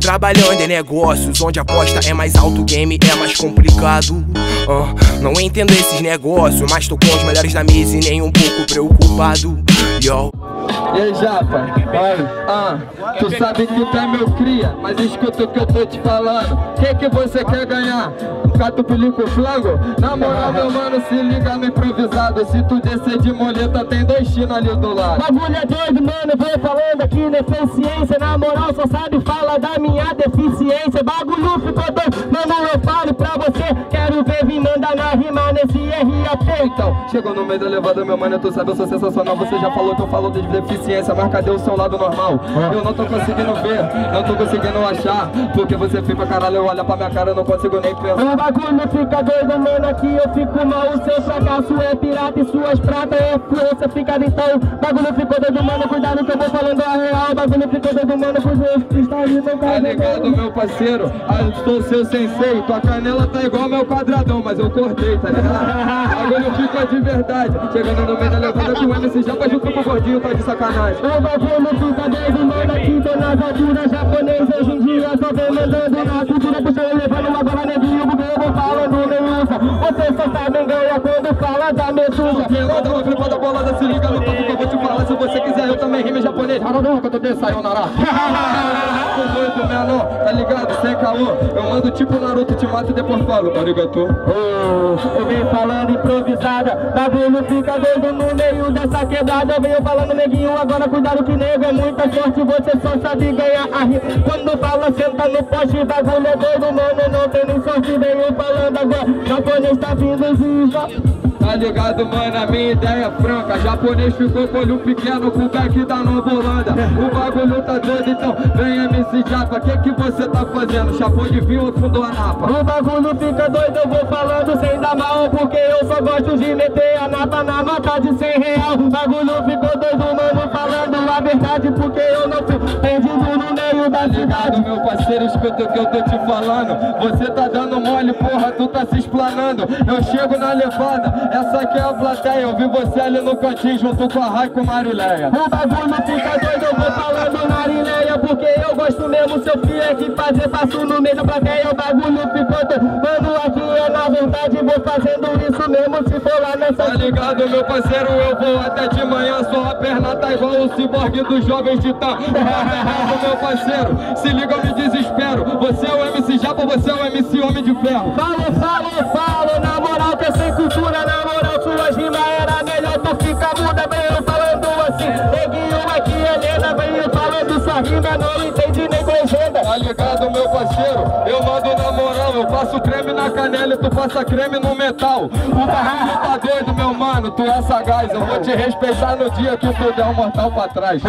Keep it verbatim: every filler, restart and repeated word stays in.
Trabalhando em negócios onde a aposta é mais alto, o game é mais complicado. ah, Não entendo esses negócios, mas tô com os melhores da mesa e nem um pouco preocupado. Yo. E aí, Japa, olha, ah, tu sabe que tu é meu cria, mas escuta o que eu tô te falando. O que que você quer ganhar? Catupilinho com flango? Na moral, meu mano, se liga no improvisado. Se tu descer de moleta, tem dois chinos ali do lado. Bagulho é doido, mano, vem falando aqui deficiência. Na moral, só sabe falar da minha deficiência. Bagulho ficou doido, mano, eu falo pra você. Quero ver vir mandar na rima nesse R A P. Então, chegou no meio do elevador, meu mano, tu sabe, eu sou sensacional. Você já falou que eu falo de deficiência, mas cadê o seu lado normal? Eu não tô conseguindo ver, não tô conseguindo achar, porque você fica caralho, olha pra minha cara, eu não consigo nem pensar. O bagulho fica doido, mano, aqui eu fico mal. O seu fracasso é pirata e suas pratas é influência, fica então. Bagulho ficou doido, mano, cuidado que eu vou falando a real. Bagulho ficou doido, mano, com os meus cristais no carro. Tá ligado, meu parceiro? Eu sou seu sensei, tua canela tá igual meu quadradão, mas eu cortei, tá ligado? Bagulho ficou de verdade, chegando no meio da levada que o M C Japa junto com o gordinho, tá de sacanagem. Eu bagulho fica doido, mano, aqui tô nas alturas japonesas. Hoje em dia só vem mandando na cultura, puxa eu levando uma bola nevinha, porque eu vou falando nenhuma. Vocês só sabem ganhar quando fala da medusa. Melão dá uma flipada bolada, se liga no papo que eu vou te falar. Se você quiser eu também rime japonês. Haruno, quando eu dei sayonara. Doido, menor, tá ligado? Sem caô. Eu mando tipo Naruto, te mato e depois falo. Arigato. Eu venho falando improvisada, bagulho fica doido no meio dessa quebrada. Eu venho falando neguinho, agora cuidado que nego é muita sorte. Você só sabe ganhar a rima. Quando fala senta no poste, bagulho é doido, mano, não tem nem sorte. Venho falando agora, japonês tá vindo zica. Tá ligado, mano, a minha ideia é franca. Japonês ficou com olho pequeno, com o que da Nova Holanda. O bagulho tá doido, então vem M C Japa. Que que você tá fazendo? Chapou de vinho ou fundou a napa? O bagulho fica doido, eu vou falando sem dar mal, porque eu só gosto de meter a napa na mata de cem real. O bagulho ficou doido, mano, falando a verdade, porque eu não fui perdido no meio da cidade. Tá ligado, meu parceiro, escuta o que eu tô te falando. Você tá dando mole, porra, tu tá se explanando. Eu chego na levada, essa aqui é a plateia, eu vi você ali no cantinho junto com a Rai com Marileia. O bagulho fica doido, eu vou falando Marileia, porque eu gosto mesmo, seu filho é que fazer passo no meio da plateia. O bagulho ficou doido, mano, aqui é na verdade, vou fazendo isso mesmo se for lá nessa... Tá ligado, meu parceiro, eu vou até de manhã, só a perna tá igual o ciborgue dos jovens titãs. Meu parceiro, se liga, eu me desespero, você é o M C Japa, você é o M C Homem de Ferro. Falo, falo, falo, na moral que é sem cultura, na moral, suas rimas era melhor, tu fica muda, venho falando assim. Neguinho aqui, Helena, venho falando sua rima, não entendi nem legenda. Tá ligado, meu parceiro? Eu mando na moral, eu passo creme na canela e tu passa creme no metal. O barulho tá doido, meu mano, tu é sagaz, eu vou te respeitar no dia que tu der um mortal pra trás.